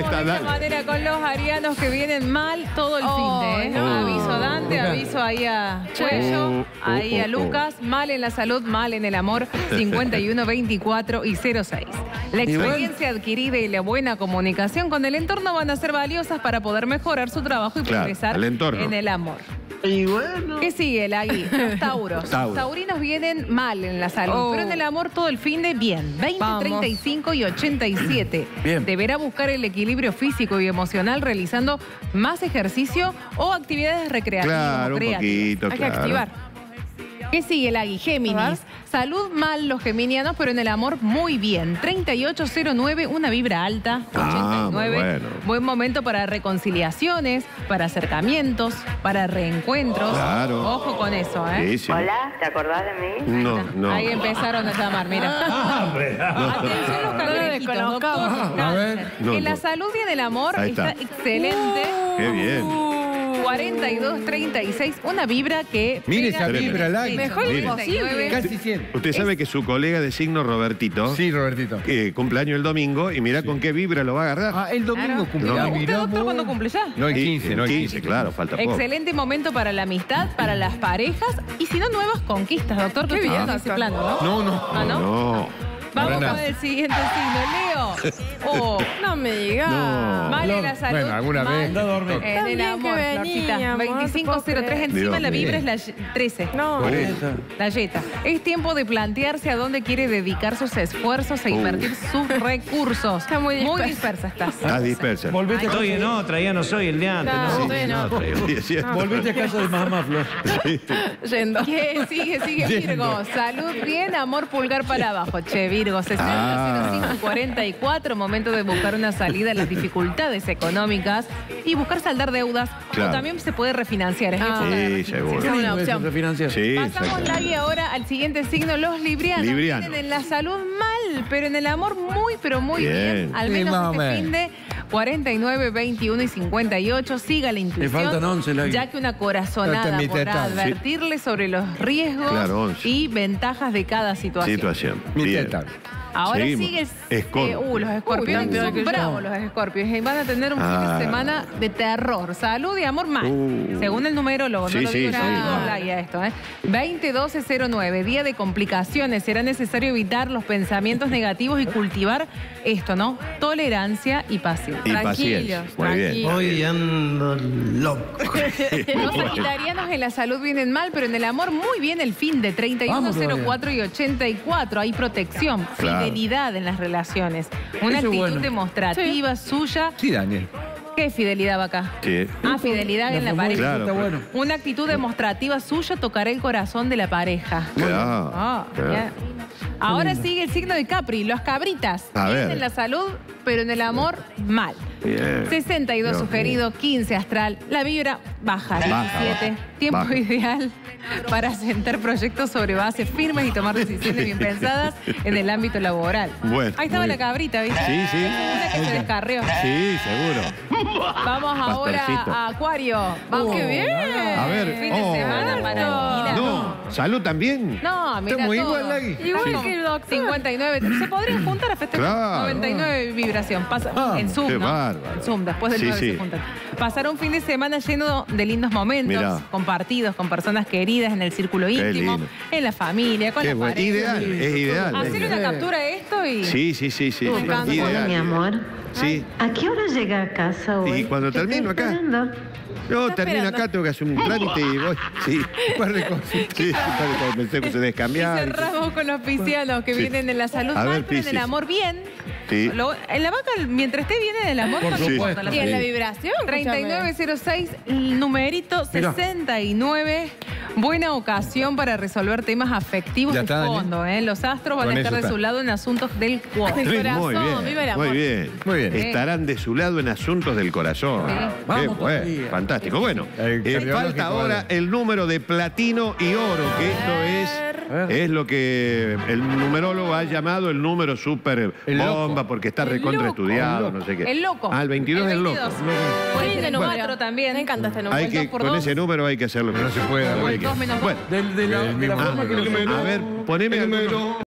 ahí está, dale. Manera con los arianos que vienen mal todo el fin de, ¿eh? Aviso a Dante, aviso ahí a Cuello, ahí a Lucas. Mal en la salud, mal en el amor. 51, 24 y 06. La experiencia adquirida y la buena comunicación con el entorno van a ser valiosas para poder mejorar su trabajo y progresar en el amor. Y bueno. ¿Qué sigue, Lagui? Los tauros. Taurinos vienen mal en la salud, pero en el amor todo el fin de bien. 20, vamos. 35 y 87. Bien. Deberá buscar el equilibrio físico y emocional realizando más ejercicio o actividades recreativas. Claro, un poquito, hay que activar. ¿Qué sigue, Lagui? Géminis. Salud mal los geminianos, pero en el amor muy bien. 3809, una vibra alta. 89. Bueno. Buen momento para reconciliaciones, para acercamientos, para reencuentros. Claro. Ojo con eso, ¿eh? Sí, sí. Hola, ¿te acordás de mí? No, no. Ahí empezaron a llamar, mira. Atención los cangrejitos, doctor. A ver. No, en la salud y en el amor está excelente. ¡Qué bien! 42, 36, una vibra que... Mire esa vibra, Lagui. Mejor imposible. Casi 100. Usted sabe que su colega de signo, Robertito... Sí, Robertito. Cumpleaños el domingo y mirá con qué vibra lo va a agarrar. Ah, el domingo cumplirá. ¿Usted, doctor, cuándo cumple ya? No, el 15. No, el 15, claro, falta poco. Excelente momento para la amistad, para las parejas y si no, nuevas conquistas, doctor. Qué bien, ese plano, ¿no? No, no. ¿Ah, no? No. Vamos con el siguiente signo, Leo. No me digas. No. Mal en la salud. Bueno, alguna vez. En el amor, Florcita. 2503, encima la vibra es la 13. No. La yeta. Es tiempo de plantearse a dónde quiere dedicar sus esfuerzos e invertir sus recursos. Está muy dispersa. Muy dispersa estás. Estás dispersa. Volvete a soy en otra, ya no soy el de antes. No, estoy en otra. Volvete a casa de mamá, Flor. Yendo. Sigue, Virgo. Salud bien, amor pulgar para abajo, Chevi. Virgo, 6544, momento de buscar una salida a las dificultades económicas y buscar saldar deudas, o también se puede refinanciar. Sí, seguro. Es una opción. Pasamos, Lagui, ahora al siguiente signo, los librianos. Tienen en la salud mal, pero en el amor muy, pero muy bien. Al menos este fin de 49, 21 y 58. Siga la intuición. Le faltan 11, Lagui. Ya que una corazonada podrá advertirle sobre los riesgos y ventajas de cada situación. Bien. Ahora sigue los escorpiones, son bravos los escorpios. Van a tener un fin de semana de terror. Salud y amor mal. Según el numerólogo, no lo digo nada. Esto, 20-12-09, día de complicaciones. Será necesario evitar los pensamientos negativos y cultivar esto, ¿no? Tolerancia y paciencia. Tranquilos, tranquilos. Hoy ando loco. Los sagitarianos en la salud vienen mal, pero en el amor muy bien el fin de 31-04 y 84. Hay protección. Fidelidad en las relaciones. Una actitud demostrativa suya. Sí, Daniel. ¿Qué fidelidad va acá? Sí. Ah, fidelidad en la pareja. Claro, está bueno. Una actitud demostrativa suya tocará el corazón de la pareja. Claro. Ahora sigue el signo de Capri, los cabritas. En la salud, pero en el amor, mal. 62 sugerido, 15 astral. La vibra baja, 17. Tiempo ideal para sentar proyectos sobre bases firmes y tomar decisiones bien pensadas en el ámbito laboral. Bueno, ahí estaba la cabrita, ¿viste? Sí, sí. Una que se descarrió. Sí, seguro. Vamos ahora a Acuario. ¡Vamos, qué bien! A ver. Fin de semana para ¿Salud también? No, mira, estamos igual, Lagui. Igual que el doctor. 59. Se podrían juntar a festejar. 99 vibración. En Zoom, en Zoom, después del 9 se juntan. Pasar un fin de semana lleno de lindos momentos, compartidos con personas queridas en el círculo íntimo, en la familia, con la pareja. Ideal, es ideal. Hacer una captura de esto y... Sí. Ideal, mi amor. Sí. ¿A qué hora llega a casa hoy? Y cuando termino acá... Yo termino acá, tengo que hacer un trámite y voy. Sí, un par de cosas. Sí, pensé que se descambiaba. Y cerramos con los piscianos que vienen en la salud mal, pero en el amor bien. Sí. En la vaca, mientras esté bien en el amor, y en la vibración. 3906, numerito 69. Buena ocasión para resolver temas afectivos de fondo. Los astros van a estar de su lado en asuntos del corazón. Viva el amor. Muy bien, muy bien. Estarán de su lado en asuntos del corazón. Fantástico. Bueno, falta ahora el número de platino y oro, que esto es lo que el numerólogo ha llamado el número super bomba, porque está recontra estudiado, no sé qué. El loco. Ah, el 22 es el loco. Por este número también. Me encanta este número. Con ese número hay que hacerlo. No se puede. Bueno, a ver, poneme el número.